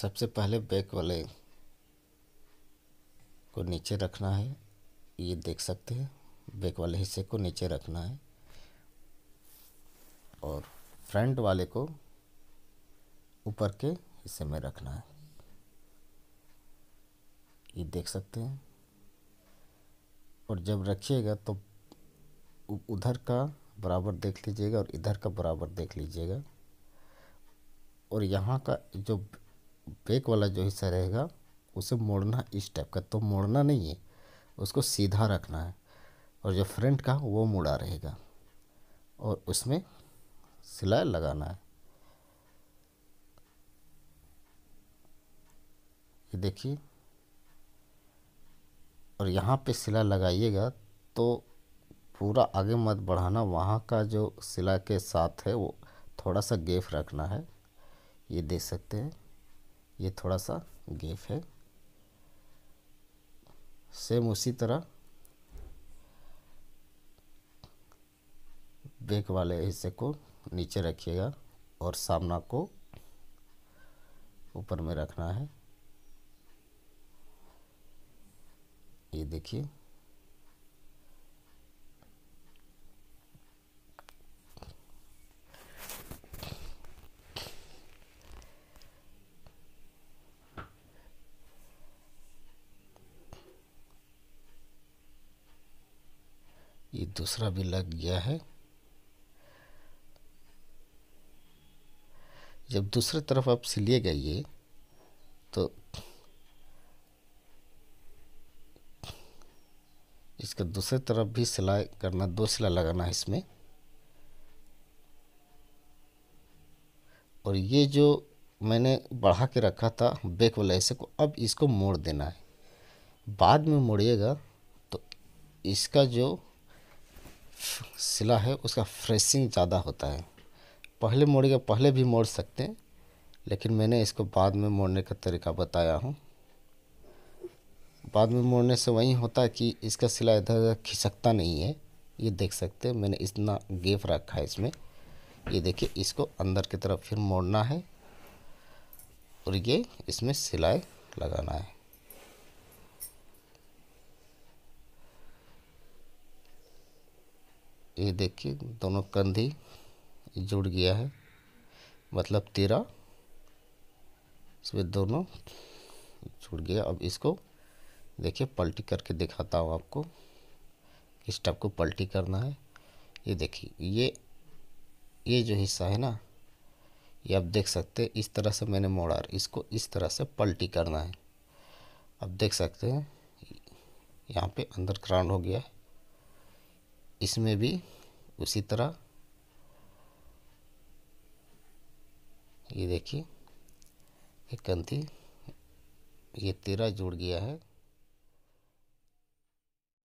सबसे पहले बैक वाले को नीचे रखना है, ये देख सकते हैं बैक वाले हिस्से को नीचे रखना है और फ्रंट वाले को ऊपर के हिस्से में रखना है, ये देख सकते हैं। और जब रखिएगा तो उधर का बराबर देख लीजिएगा और इधर का बराबर देख लीजिएगा और यहाँ का जो बैक वाला जो हिस्सा रहेगा उसे मोड़ना इस टाइप का, तो मोड़ना नहीं है, उसको सीधा रखना है और जो फ्रंट का वो मुड़ा रहेगा और उसमें सिलाई लगाना है। ये देखिए और यहाँ पे सिलाई लगाइएगा तो पूरा आगे मत बढ़ाना, वहाँ का जो सिलाई के साथ है वो थोड़ा सा गैप रखना है, ये देख सकते हैं ये थोड़ा सा गैप है। सेम उसी तरह बैक वाले हिस्से को नीचे रखिएगा और सामना को ऊपर में रखना है, ये देखिए। ये दूसरा भी लग गया है। जब दूसरी तरफ आप सिलिएगा ये तो इसका दूसरी तरफ भी सिलाई करना, दो सिलाई लगाना है इसमें। और ये जो मैंने बढ़ा के रखा था बैक वाला हिस्से को, अब इसको मोड़ देना है। बाद में मोड़िएगा तो इसका जो सिला है उसका फ्रेसिंग ज़्यादा होता है। पहले मोड़ेगा, पहले भी मोड़ सकते हैं लेकिन मैंने इसको बाद में मोड़ने का तरीका बताया हूँ। बाद में मोड़ने से वही होता है कि इसका सिला इधर उधर खिसकता नहीं है, ये देख सकते हैं। मैंने इतना गैप रखा है इसमें, ये देखिए। इसको अंदर की तरफ फिर मोड़ना है और ये इसमें सिलाई लगाना है। ये देखिए दोनों कंधी जुड़ गया है, मतलब तीरा इसमें दोनों जुड़ गया। अब इसको देखिए पलटी करके दिखाता हूँ आपको, इस टाइप को पलटी करना है। ये देखिए ये जो हिस्सा है ना, ये आप देख सकते हैं इस तरह से मैंने मोड़ा, इसको इस तरह से पलटी करना है। अब देख सकते हैं यहाँ पे अंदर क्राउन हो गया है, इसमें भी उसी तरह। ये देखिए एक कंधी, ये तीरा जुड़ गया है।